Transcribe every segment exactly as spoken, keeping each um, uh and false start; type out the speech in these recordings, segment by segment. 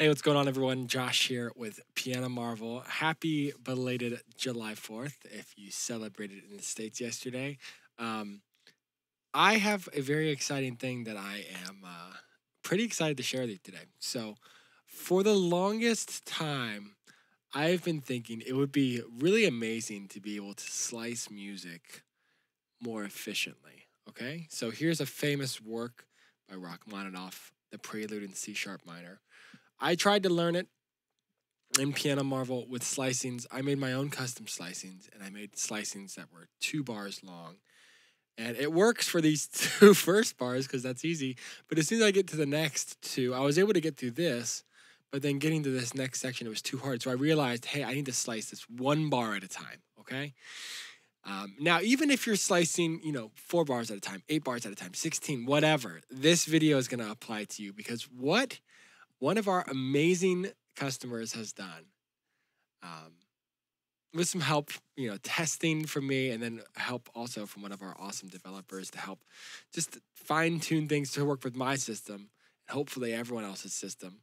Hey, what's going on, everyone? Josh here with Piano Marvel. Happy belated July fourth if you celebrated in the States yesterday. Um, I have a very exciting thing that I am uh, pretty excited to share with you today. So for the longest time, I've been thinking it would be really amazing to be able to slice music more efficiently, okay? So here's a famous work by Rachmaninoff, the Prelude in C sharp minor. I tried to learn it in Piano Marvel with slicings. I made my own custom slicings, and I made slicings that were two bars long. And it works for these two first bars because that's easy. But as soon as I get to the next two, I was able to get through this, but then getting to this next section, it was too hard. So I realized, hey, I need to slice this one bar at a time, okay? Um, now, even if you're slicing, you know, four bars at a time, eight bars at a time, sixteen, whatever, this video is going to apply to you because what one of our amazing customers has done, um, with some help, you know, testing from me and then help also from one of our awesome developers to help just fine tune things to work with my system and hopefully everyone else's system,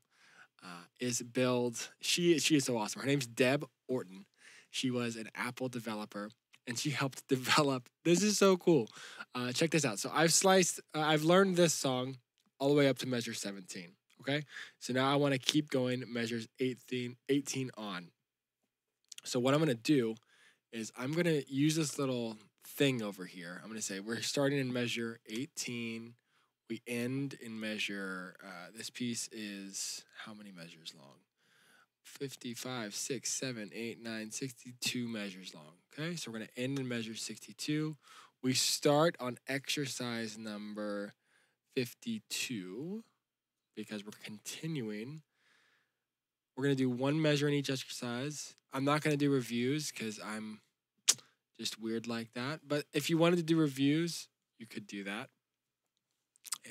uh, is build. She, she is so awesome. Her name's Deb Orton. She was an Apple developer and she helped develop. This is so cool. Uh, check this out. So I've sliced, uh, I've learned this song all the way up to measure seventeen. Okay, so now I want to keep going measures eighteen, eighteen on. So what I'm going to do is I'm going to use this little thing over here. I'm going to say we're starting in measure eighteen. We end in measure, uh, this piece is how many measures long? fifty-five, six, seven, eight, nine, sixty-two measures long. Okay, so we're going to end in measure sixty-two. We start on exercise number fifty-two. Because we're continuing. We're going to do one measure in each exercise. I'm not going to do reviews because I'm just weird like that. But if you wanted to do reviews, you could do that.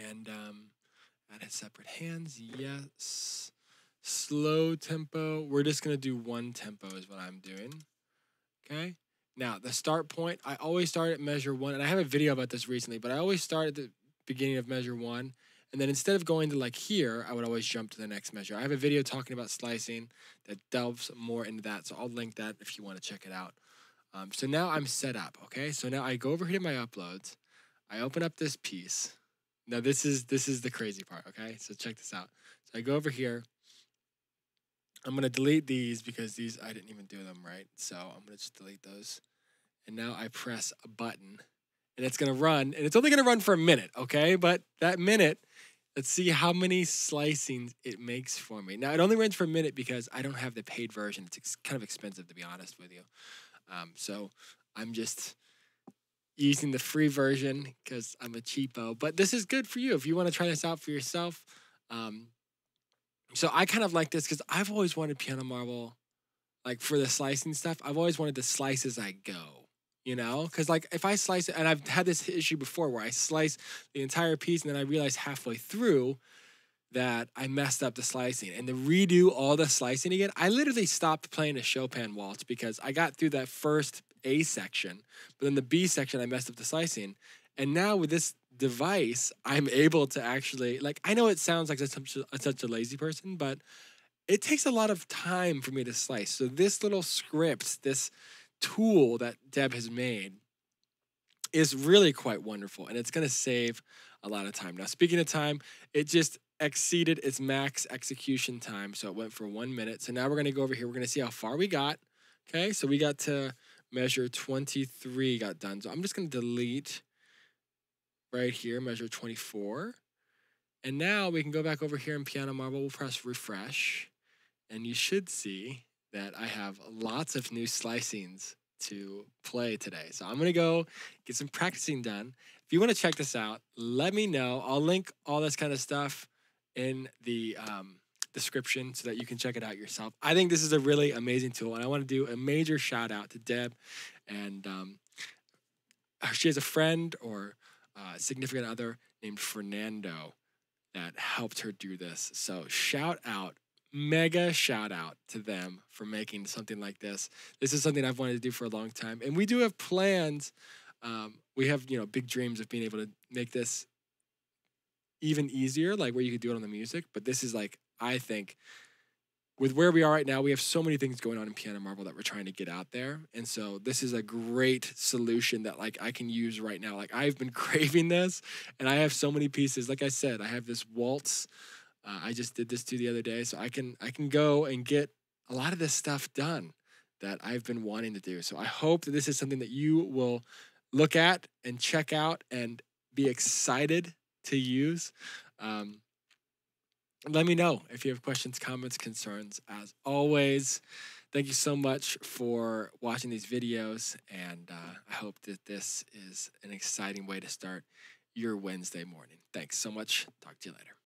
And um, add his separate hands, yes. Slow tempo. We're just going to do one tempo is what I'm doing. Okay. Now, the start point, I always start at measure one. And I have a video about this recently, but I always start at the beginning of measure one. And then instead of going to like here, I would always jump to the next measure. I have a video talking about slicing that delves more into that. So I'll link that if you want to check it out. Um, so now I'm set up, okay? So now I go over here to my uploads. I open up this piece. Now this is this is the crazy part, okay? So check this out. So I go over here. I'm going to delete these because these, I didn't even do them right. So I'm going to just delete those. And now I press a button. And it's going to run. And it's only going to run for a minute, okay? But that minute... Let's see how many slicings it makes for me. Now, it only runs for a minute because I don't have the paid version. It's ex kind of expensive, to be honest with you. Um, so I'm just using the free version because I'm a cheapo. But this is good for you if you want to try this out for yourself. Um, so I kind of like this because I've always wanted Piano Marvel, like for the slicing stuff, I've always wanted to slice as I go. You know, because like if I slice it, and I've had this issue before where I slice the entire piece and then I realize halfway through that I messed up the slicing and to redo all the slicing again, I literally stopped playing a Chopin waltz because I got through that first A section, but then the B section, I messed up the slicing. And now with this device, I'm able to actually, like, I know it sounds like such a, such a lazy person, but it takes a lot of time for me to slice. So this little script, this tool that Deb has made is really quite wonderful, and it's going to save a lot of time. Now, speaking of time, it just exceeded its max execution time, so it went for one minute. So now we're going to go over here. We're going to see how far we got, okay? So we got to measure twenty-three got done. So I'm just going to delete right here, measure twenty-four. And now we can go back over here in Piano Marvel. We'll press refresh, and you should see that I have lots of new slicings to play today. So I'm gonna go get some practicing done. If you wanna check this out, let me know. I'll link all this kind of stuff in the um, description so that you can check it out yourself. I think this is a really amazing tool, and I wanna do a major shout out to Deb. And um, she has a friend or uh, significant other named Fernando that helped her do this. So shout out. Mega shout out to them for making something like this. This is something I've wanted to do for a long time. And we do have plans. Um, we have, you know, big dreams of being able to make this even easier, like where you could do it on the music. But this is like, I think, with where we are right now, we have so many things going on in Piano Marvel that we're trying to get out there. And so this is a great solution that like I can use right now. Like I've been craving this and I have so many pieces. Like I said, I have this waltz. Uh, I just did this too the other day. So I can, I can go and get a lot of this stuff done that I've been wanting to do. So I hope that this is something that you will look at and check out and be excited to use. Um, Let me know if you have questions, comments, concerns. As always, thank you so much for watching these videos, and uh, I hope that this is an exciting way to start your Wednesday morning. Thanks so much. Talk to you later.